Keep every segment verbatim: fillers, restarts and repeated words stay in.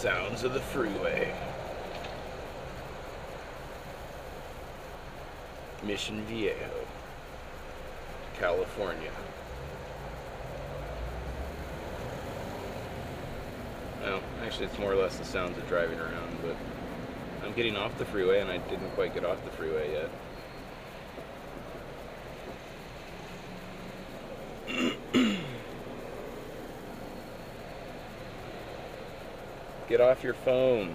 sounds of the freeway. Mission Viejo, California. Well, actually it's more or less the sounds of driving around, but I'm getting off the freeway and I didn't quite get off the freeway yet. Get off your phone.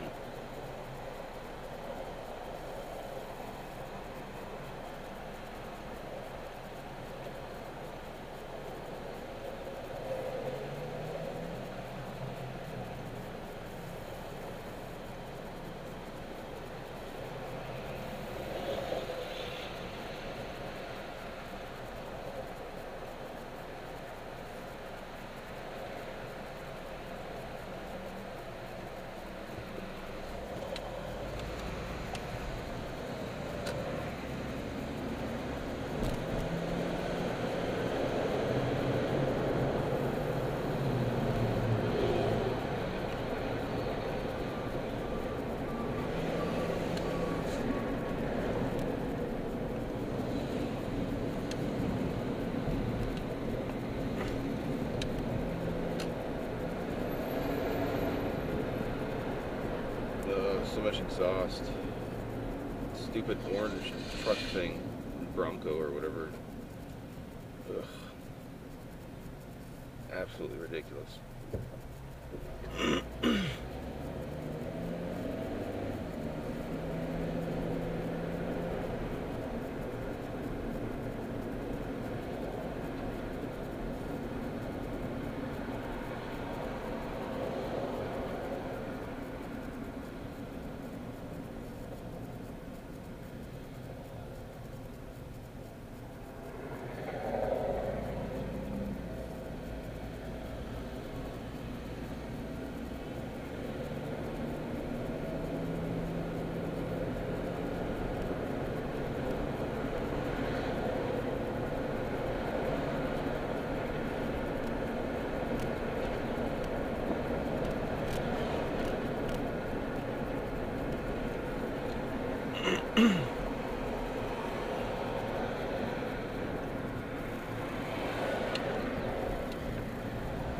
So much exhaust. Stupid orange truck thing. Bronco or whatever. Ugh. Absolutely ridiculous.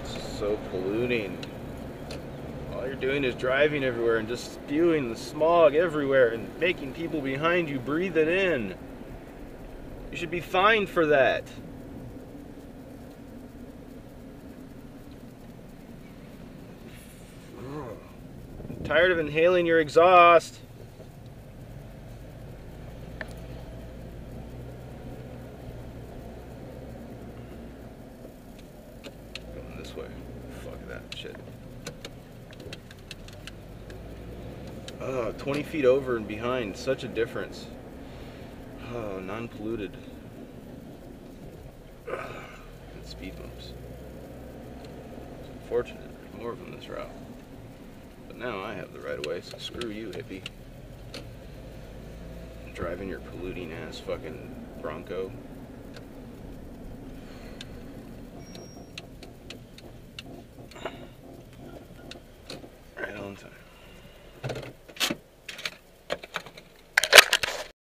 It's so polluting. All you're doing is driving everywhere and just spewing the smog everywhere and making people behind you breathe it in. You should be fined for that. I'm tired of inhaling your exhaust. Way. Fuck that shit. Oh, twenty feet over and behind. Such a difference. Oh, non-polluted. And speed bumps. It's unfortunate. There's more of them this route. But now I have the right-of-way, so screw you, hippie. I'm driving your polluting-ass fucking Bronco.